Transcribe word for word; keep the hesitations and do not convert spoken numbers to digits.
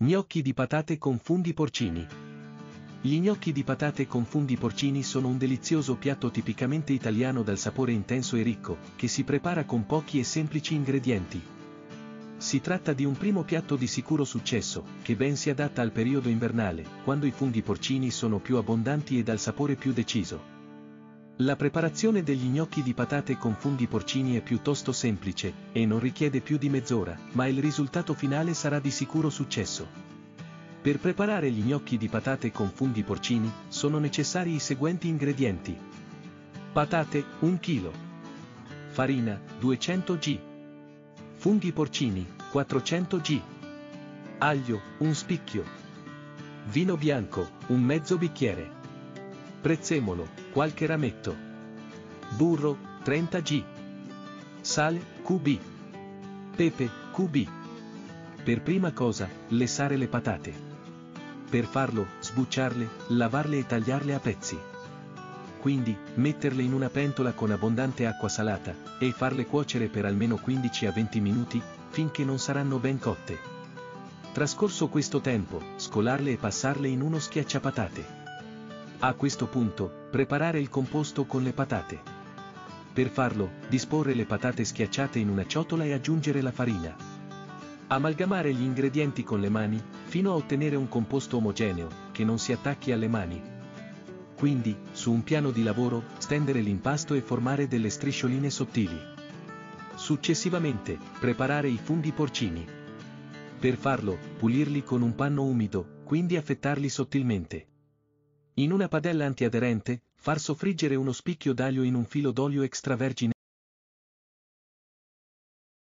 Gnocchi di patate con funghi porcini. Gli gnocchi di patate con funghi porcini sono un delizioso piatto tipicamente italiano dal sapore intenso e ricco, che si prepara con pochi e semplici ingredienti. Si tratta di un primo piatto di sicuro successo, che ben si adatta al periodo invernale, quando i funghi porcini sono più abbondanti e dal sapore più deciso. La preparazione degli gnocchi di patate con funghi porcini è piuttosto semplice, e non richiede più di mezz'ora, ma il risultato finale sarà di sicuro successo. Per preparare gli gnocchi di patate con funghi porcini, sono necessari i seguenti ingredienti. Patate, un chilo. Farina, duecento grammi. Funghi porcini, quattrocento grammi. Aglio, un spicchio. Vino bianco, un mezzo bicchiere. Prezzemolo, qualche rametto. Burro, trenta grammi. Sale, qb. Pepe, qb. Per prima cosa, lessare le patate. Per farlo, sbucciarle, lavarle e tagliarle a pezzi. Quindi, metterle in una pentola con abbondante acqua salata, e farle cuocere per almeno quindici a venti minuti, finché non saranno ben cotte. Trascorso questo tempo, scolarle e passarle in uno schiacciapatate. A questo punto, preparare il composto con le patate. Per farlo, disporre le patate schiacciate in una ciotola e aggiungere la farina. Amalgamare gli ingredienti con le mani, fino a ottenere un composto omogeneo, che non si attacchi alle mani. Quindi, su un piano di lavoro, stendere l'impasto e formare delle striscioline sottili. Successivamente, preparare i funghi porcini. Per farlo, pulirli con un panno umido, quindi affettarli sottilmente. In una padella antiaderente, far soffriggere uno spicchio d'aglio in un filo d'olio extravergine